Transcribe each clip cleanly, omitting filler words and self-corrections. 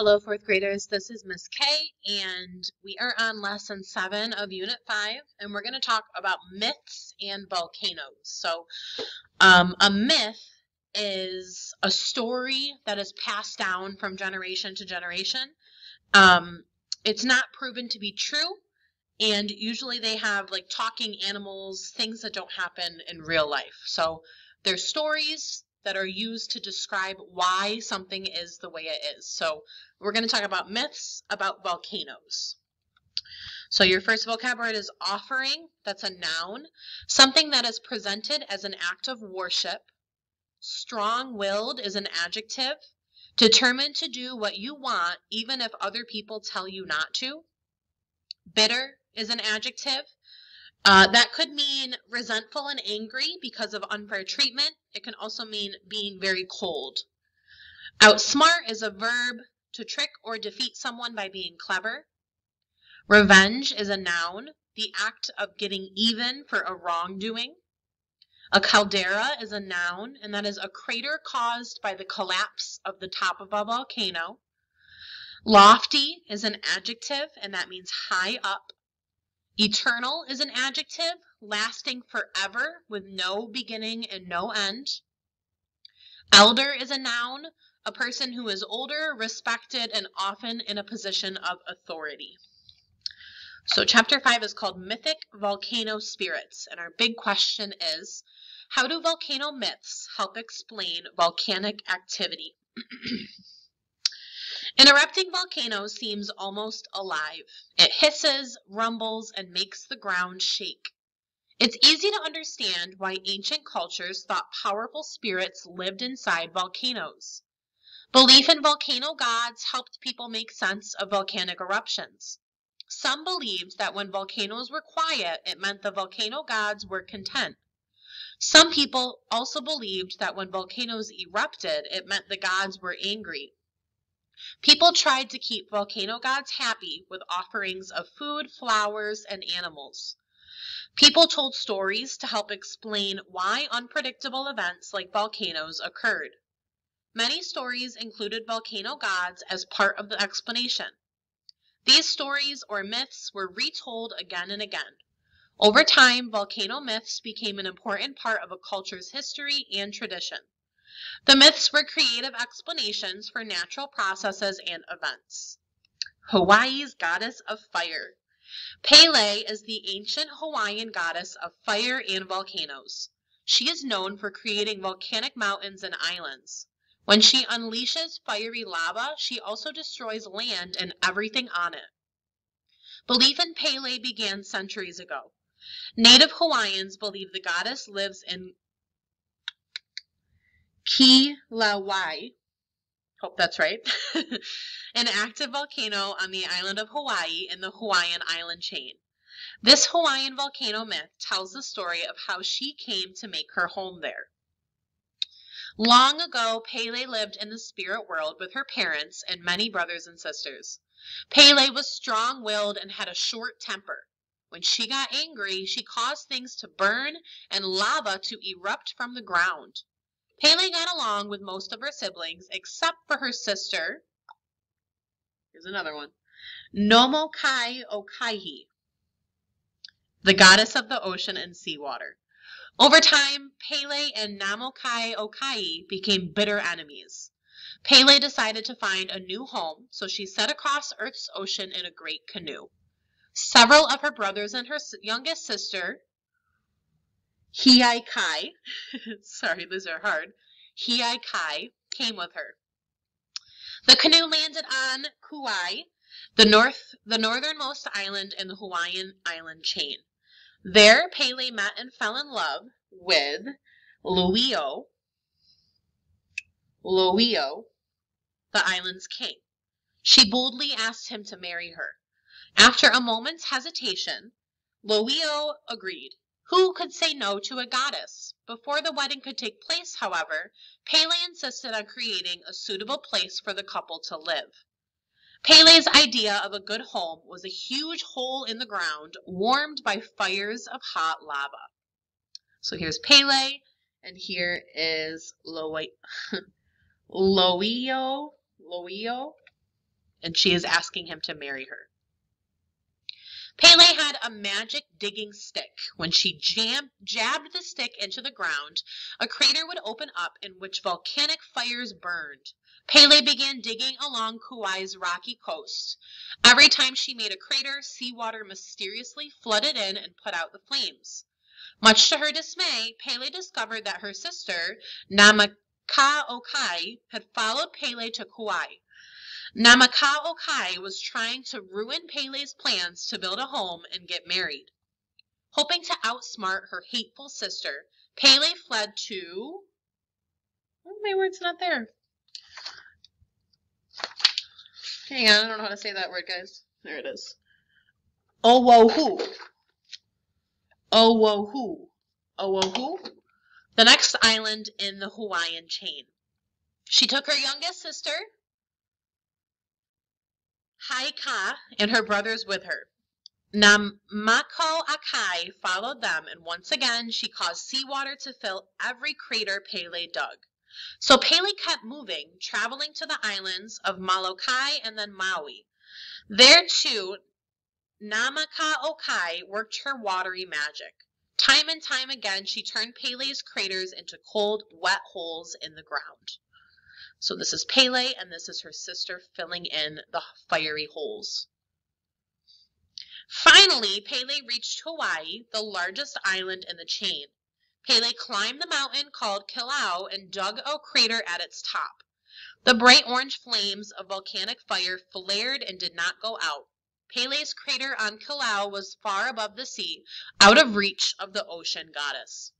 Hello, fourth graders. This is Miss K, and we are on lesson 7 of Unit 5, and we're going to talk about myths and volcanoes. So, a myth is a story that is passed down from generation to generation. It's not proven to be true, and usually they have like talking animals, things that don't happen in real life. So, they're stories that are used to describe why something is the way it is. So we're going to talk about myths about volcanoes. So your first vocab word is offering. That's a noun. Something that is presented as an act of worship. Strong-willed is an adjective. Determined to do what you want even if other people tell you not to. Bitter is an adjective. That could mean resentful and angry because of unfair treatment. It can also mean being very cold. Outsmart is a verb, to trick or defeat someone by being clever. Revenge is a noun, the act of getting even for a wrongdoing. A caldera is a noun, and that is a crater caused by the collapse of the top of a volcano. Lofty is an adjective, and that means high up. Eternal is an adjective, lasting forever with no beginning and no end. Elder is a noun, a person who is older, respected, and often in a position of authority. So chapter 5 is called Mythic Volcano Spirits, and our big question is, how do volcano myths help explain volcanic activity? An erupting volcano seems almost alive. It hisses, rumbles, and makes the ground shake. It's easy to understand why ancient cultures thought powerful spirits lived inside volcanoes. Belief in volcano gods helped people make sense of volcanic eruptions. Some believed that when volcanoes were quiet, it meant the volcano gods were content. Some people also believed that when volcanoes erupted, it meant the gods were angry. People tried to keep volcano gods happy with offerings of food, flowers, and animals. People told stories to help explain why unpredictable events like volcanoes occurred. Many stories included volcano gods as part of the explanation. These stories or myths were retold again and again. Over time, volcano myths became an important part of a culture's history and tradition. The myths were creative explanations for natural processes and events. Hawaii's goddess of fire. Pele is the ancient Hawaiian goddess of fire and volcanoes. She is known for creating volcanic mountains and islands. When she unleashes fiery lava, she also destroys land and everything on it. Belief in Pele began centuries ago. Native Hawaiians believe the goddess lives in Kilauea, hope that's right, an active volcano on the island of Hawaii in the Hawaiian island chain. This Hawaiian volcano myth tells the story of how she came to make her home there. Long ago, Pele lived in the spirit world with her parents and many brothers and sisters. Pele was strong-willed and had a short temper. When she got angry, she caused things to burn and lava to erupt from the ground. Pele got along with most of her siblings, except for her sister, here's another one, Namakaokahaʻi, the goddess of the ocean and seawater. Over time, Pele and Namakaokahaʻi became bitter enemies. Pele decided to find a new home, so she set across Earth's ocean in a great canoe. Several of her brothers and her youngest sister, Hiʻiaka, sorry, these are hard, Hiʻiaka came with her. The canoe landed on Kauai, the northernmost island in the Hawaiian island chain. There, Pele met and fell in love with Lohiau, the island's king. She boldly asked him to marry her. After a moment's hesitation, Lohiau agreed. Who could say no to a goddess? Before the wedding could take place, however, Pele insisted on creating a suitable place for the couple to live. Pele's idea of a good home was a huge hole in the ground warmed by fires of hot lava. So here's Pele, and here is Lohiau. and she is asking him to marry her. Pele had a magic digging stick. When she jabbed the stick into the ground, a crater would open up in which volcanic fires burned. Pele began digging along Kauai's rocky coast. Every time she made a crater, seawater mysteriously flooded in and put out the flames. Much to her dismay, Pele discovered that her sister, Namakaokahaʻi, had followed Pele to Kauai. Namakaokahaʻi was trying to ruin Pele's plans to build a home and get married. Hoping to outsmart her hateful sister, Pele fled to... Oh, my word's not there. Hang on, I don't know how to say that word, guys. There it is. Oʻahu. Oʻahu. Oʻahu. The next island in the Hawaiian chain. She took her youngest sister, Hiʻiaka, and her brothers with her. Namakaokahaʻi followed them, and once again she caused seawater to fill every crater Pele dug. So Pele kept moving, traveling to the islands of Molokai and then Maui. There, too, Namakaokahaʻi worked her watery magic. Time and time again, she turned Pele's craters into cold, wet holes in the ground. So this is Pele, and this is her sister filling in the fiery holes. Finally, Pele reached Hawaii, the largest island in the chain. Pele climbed the mountain called Kilauea and dug a crater at its top. The bright orange flames of volcanic fire flared and did not go out. Pele's crater on Kilauea was far above the sea, out of reach of the ocean goddess.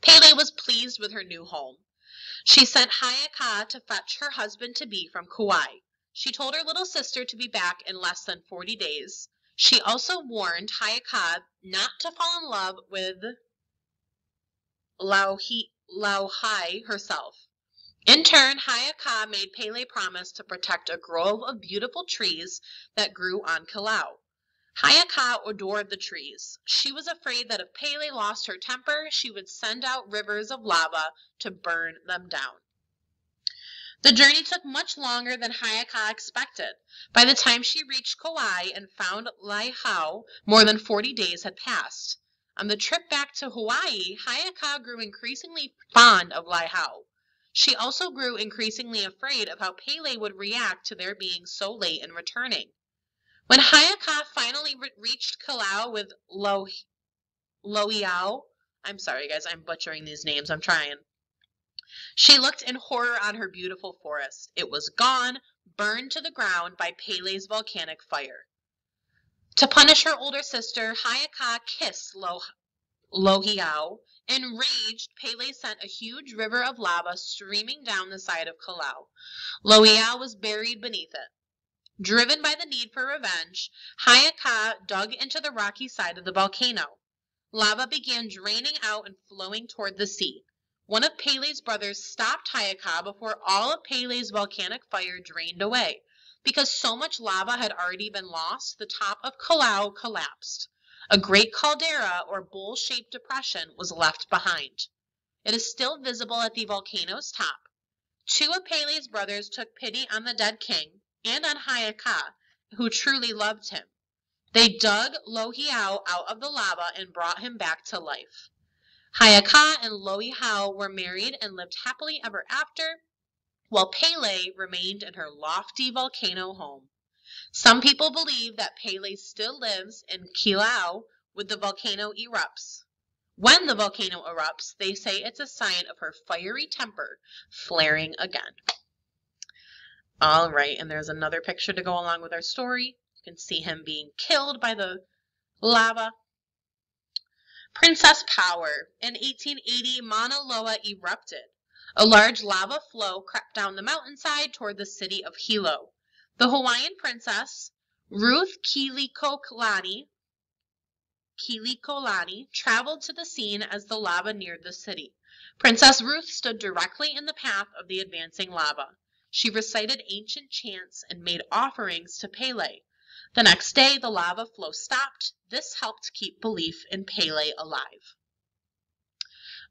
Pele was pleased with her new home. She sent Hiʻiaka to fetch her husband-to-be from Kauai. She told her little sister to be back in less than 40 days. She also warned Hiʻiaka not to fall in love with Lohiau herself. In turn, Hiʻiaka made Pele promise to protect a grove of beautiful trees that grew on Kilauea. Hiʻiaka adored the trees. She was afraid that if Pele lost her temper, she would send out rivers of lava to burn them down. The journey took much longer than Hiʻiaka expected. By the time she reached Kauai and found Lohiau, more than 40 days had passed. On the trip back to Hawaii, Hiʻiaka grew increasingly fond of Lohiau. She also grew increasingly afraid of how Pele would react to their being so late in returning. When Hiʻiaka finally reached Kilauea with Lohiau, I'm sorry guys, I'm butchering these names, I'm trying. She looked in horror on her beautiful forest. It was gone, burned to the ground by Pele's volcanic fire. To punish her older sister, Hiʻiaka kissed Lohiau. Enraged, Pele sent a huge river of lava streaming down the side of Kilauea. Lohiau was buried beneath it. Driven by the need for revenge, Hiʻiaka dug into the rocky side of the volcano. Lava began draining out and flowing toward the sea. One of Pele's brothers stopped Hiʻiaka before all of Pele's volcanic fire drained away. Because so much lava had already been lost, the top of Kilauea collapsed. A great caldera or bowl-shaped depression was left behind. It is still visible at the volcano's top. Two of Pele's brothers took pity on the dead king, and on Hiʻiaka, who truly loved him. They dug Lohiau out of the lava and brought him back to life. Hiʻiaka and Lohiau were married and lived happily ever after, while Pele remained in her lofty volcano home. Some people believe that Pele still lives in Kilauea when the volcano erupts. When the volcano erupts, they say it's a sign of her fiery temper flaring again. All right, and there's another picture to go along with our story. You can see him being killed by the lava. Princess Power. In 1880, Mauna Loa erupted. A large lava flow crept down the mountainside toward the city of Hilo. The Hawaiian princess, Ruth Keʻelikōlani, traveled to the scene as the lava neared the city. Princess Ruth stood directly in the path of the advancing lava. She recited ancient chants and made offerings to Pele. The next day, the lava flow stopped. This helped keep belief in Pele alive.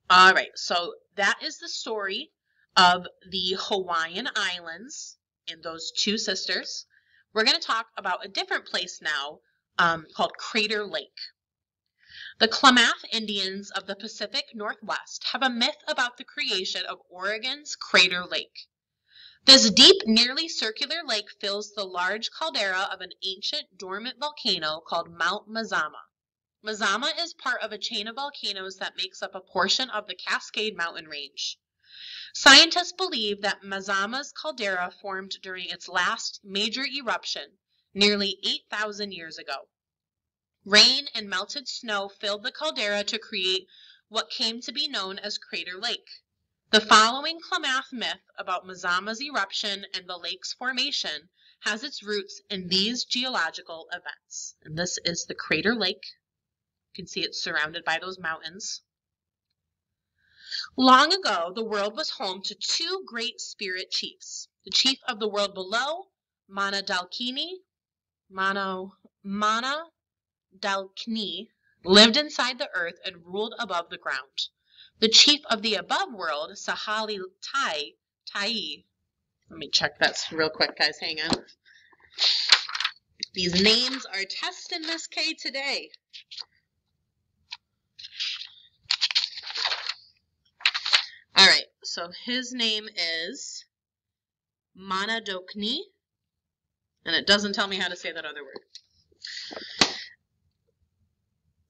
All right, so that is the story of the Hawaiian Islands and those two sisters. We're going to talk about a different place now called Crater Lake. The Klamath Indians of the Pacific Northwest have a myth about the creation of Oregon's Crater Lake. This deep, nearly circular lake fills the large caldera of an ancient dormant volcano called Mount Mazama. Mazama is part of a chain of volcanoes that makes up a portion of the Cascade Mountain range. Scientists believe that Mazama's caldera formed during its last major eruption, nearly 8,000 years ago. Rain and melted snow filled the caldera to create what came to be known as Crater Lake. The following Klamath myth about Mazama's eruption and the lake's formation has its roots in these geological events. And this is the Crater Lake. You can see it's surrounded by those mountains. Long ago, the world was home to two great spirit chiefs. The chief of the world below, Monadalkni, Monadalkni, lived inside the earth and ruled above the ground. The chief of the above world, Sahali Tai, let me check this real quick, guys, hang on. These names are testing Miss K today. All right, so his name is Monadalkni, and it doesn't tell me how to say that other word.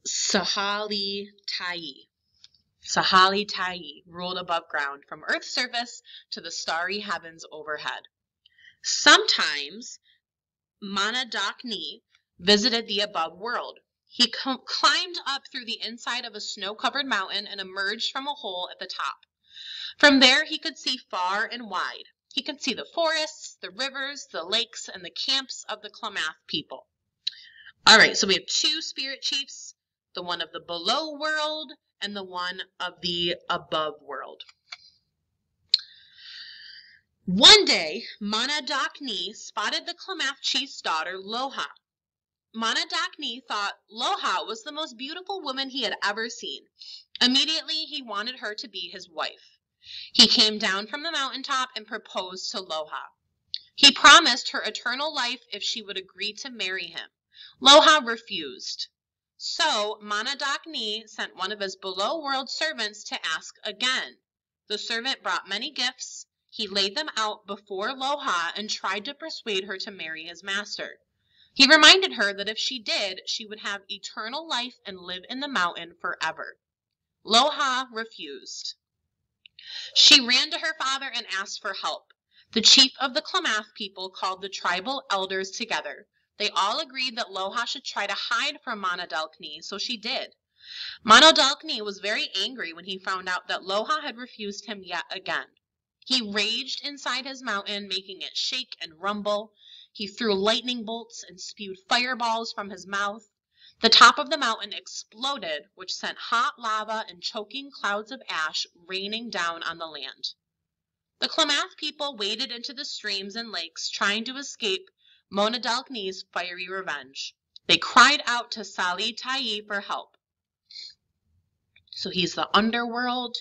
Sahali Tai ruled above ground from Earth's surface to the starry heavens overhead. Sometimes Monadalkni visited the above world. He climbed up through the inside of a snow-covered mountain and emerged from a hole at the top. From there, he could see far and wide. He could see the forests, the rivers, the lakes, and the camps of the Klamath people. All right, so we have two spirit chiefs, the one of the below world and the one of the above world. One day, Monadalkni spotted the Klamath chief's daughter, Loha. Monadalkni thought Loha was the most beautiful woman he had ever seen. Immediately, he wanted her to be his wife. He came down from the mountaintop and proposed to Loha. He promised her eternal life if she would agree to marry him. Loha refused. So Monadalkni sent one of his below-world servants to ask again. The servant brought many gifts. He laid them out before Loha and tried to persuade her to marry his master. He reminded her that if she did, she would have eternal life and live in the mountain forever. Loha refused. She ran to her father and asked for help. The chief of the Klamath people called the tribal elders together. They all agreed that Loha should try to hide from Monadalkni, so she did. Monadalkni was very angry when he found out that Loha had refused him yet again. He raged inside his mountain, making it shake and rumble. He threw lightning bolts and spewed fireballs from his mouth. The top of the mountain exploded, which sent hot lava and choking clouds of ash raining down on the land. The Klamath people waded into the streams and lakes, trying to escape Monadalkni's fiery revenge. They cried out to Sahali Tai for help. So he's the underworld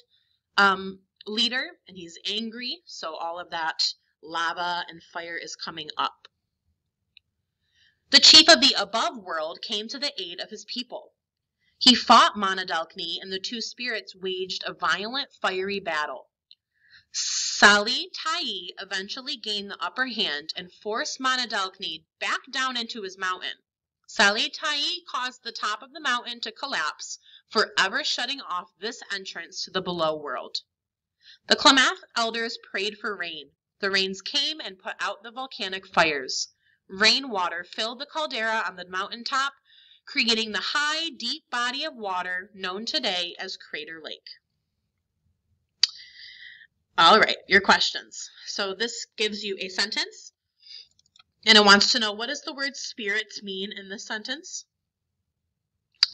leader, and he's angry, so all of that lava and fire is coming up. The chief of the above world came to the aid of his people. He fought Monadalkni, and the two spirits waged a violent, fiery battle. Sahali Tai eventually gained the upper hand and forced Monadalkni back down into his mountain. Sahali Tai caused the top of the mountain to collapse, forever shutting off this entrance to the below world. The Klamath elders prayed for rain. The rains came and put out the volcanic fires. Rainwater filled the caldera on the mountaintop, creating the high, deep body of water known today as Crater Lake. All right, your questions. So this gives you a sentence, and it wants to know, what does the word spirits mean in this sentence?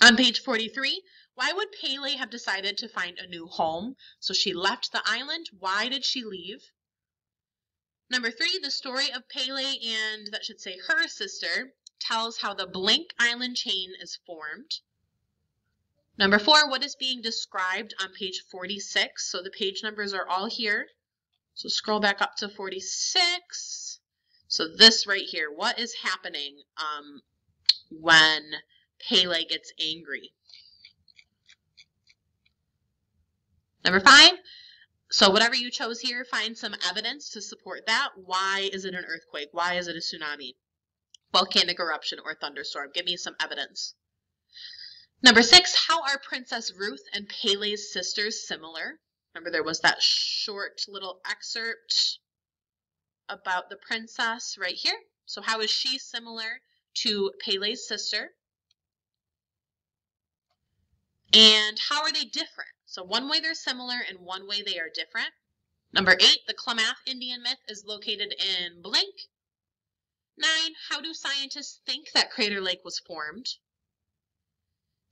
On page 43, why would Pele have decided to find a new home? So she left the island. Why did she leave? Number 3, the story of Pele and, that should say her sister, tells how the blank island chain is formed. Number 4, what is being described on page 46? So the page numbers are all here. So scroll back up to 46. So this right here, what is happening when Pele gets angry? Number 5. So whatever you chose here, find some evidence to support that. Why is it an earthquake? Why is it a tsunami? Volcanic eruption or thunderstorm. Give me some evidence. Number 6, how are Princess Ruth and Pele's sisters similar? Remember there was that short little excerpt about the princess right here. So how is she similar to Pele's sister? And how are they different? So one way they're similar and one way they are different. Number 8, the Klamath Indian myth is located in blank. 9, how do scientists think that Crater Lake was formed?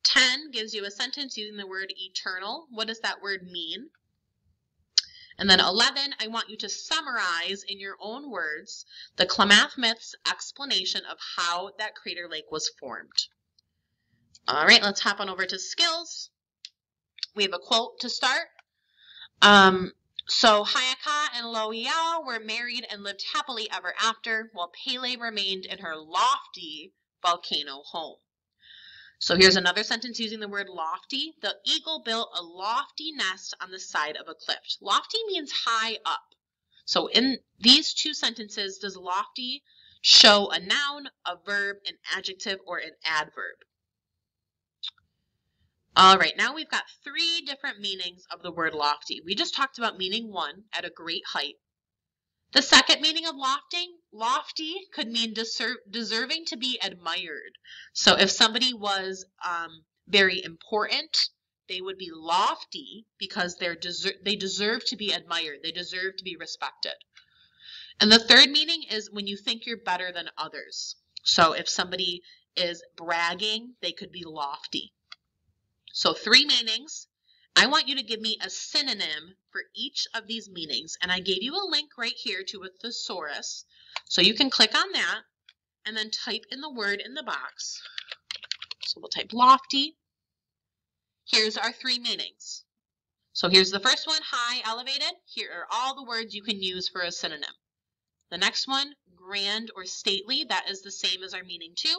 10 gives you a sentence using the word eternal. What does that word mean? And then 11, I want you to summarize in your own words the Klamath myth's explanation of how that Crater Lake was formed. All right, let's hop on over to skills. We have a quote to start. So Hiʻiaka and Lohiau were married and lived happily ever after, while Pele remained in her lofty volcano home. So here's another sentence using the word lofty. The eagle built a lofty nest on the side of a cliff. Lofty means high up. So in these two sentences, does lofty show a noun, a verb, an adjective, or an adverb? All right, now we've got 3 different meanings of the word lofty. We just talked about meaning 1, at a great height. The second meaning of lofty could mean deserving to be admired. So if somebody was very important, they would be lofty because they deserve to be admired. They deserve to be respected. And the third meaning is when you think you're better than others. So if somebody is bragging, they could be lofty. So 3 meanings. I want you to give me a synonym for each of these meanings. And I gave you a link right here to a thesaurus. So you can click on that and then type in the word in the box. So we'll type lofty. Here's our 3 meanings. So here's the first one, high, elevated. Here are all the words you can use for a synonym. The next one, grand or stately. That is the same as our meaning 2.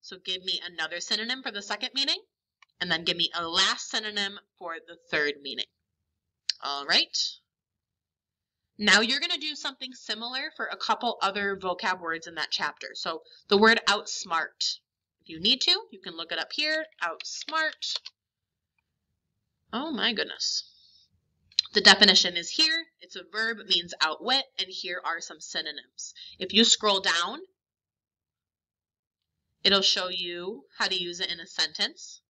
So give me another synonym for the second meaning. And then give me a last synonym for the third meaning. All right. Now you're going to do something similar for a couple other vocab words in that chapter. So the word outsmart. If you need to, you can look it up here. Outsmart. Oh my goodness. The definition is here. It's a verb. It means outwit. And here are some synonyms. If you scroll down, it'll show you how to use it in a sentence.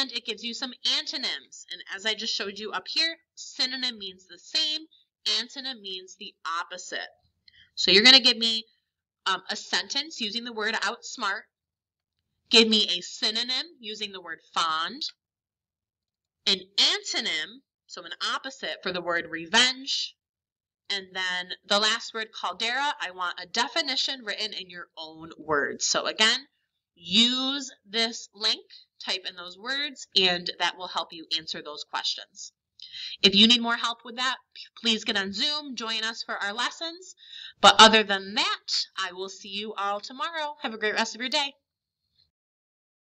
And it gives you some antonyms. And as I just showed you up here, synonym means the same. Antonym means the opposite. So you're going to give me a sentence using the word outsmart. Give me a synonym using the word fond. An antonym, so an opposite for the word revenge. And then the last word, caldera, I want a definition written in your own words. So again, use this link. Type in those words, and that will help you answer those questions. If you need more help with that, please get on Zoom, join us for our lessons. But other than that, I will see you all tomorrow. Have a great rest of your day.